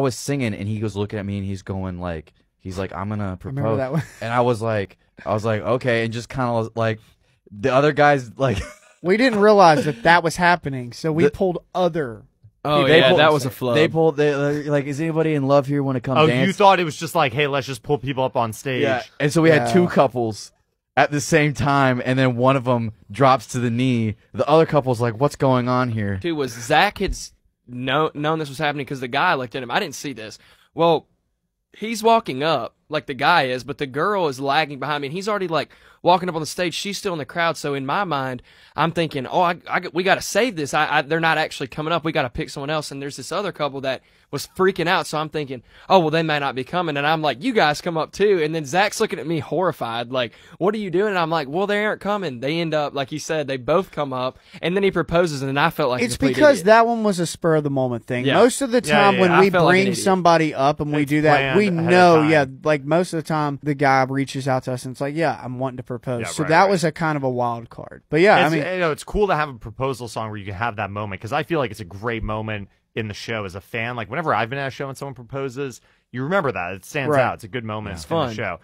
I was singing and he goes looking at me and he's going like, he's like, I'm gonna propose. That one. And I was like, okay, and just kind of like the other guys like. We didn't realize that was happening, so we pulled other. Oh yeah, that was a flub. They pulled. They're like, is anybody in love here? Want to come? Oh, dance? You thought it was just like, hey, let's just pull people up on stage. Yeah. And so we had two couples at the same time, and then one of them drops to the knee. The other couple's like, what's going on here? Dude, was Zach had known this was happening because the guy looked at him. I didn't see this. Well, he's walking up like the guy is, but the girl is lagging behind me, and he's already like walking up on the stage. She's still in the crowd, so in my mind, I'm thinking, oh, we got to save this. They're not actually coming up. We got to pick someone else. And there's this other couple that was freaking out, so I'm thinking, oh, well, they may not be coming. And I'm like, you guys come up too. And then Zach's looking at me horrified, like, what are you doing? And I'm like, well, they aren't coming. They end up, like he said, they both come up, and then he proposes, and then I felt like it's because idiot. That one was a spur of the moment thing. Yeah. Most of the time when we bring like somebody up and we do that, we know, like. Most of the time, the guy reaches out to us and it's like, yeah, I'm wanting to propose. Yeah, so that was a kind of a wild card. But yeah, I mean, you know, it's cool to have a proposal song where you can have that moment, because I feel like it's a great moment in the show as a fan. Like whenever I've been at a show and someone proposes, you remember that. It stands out. It's a good moment in the show.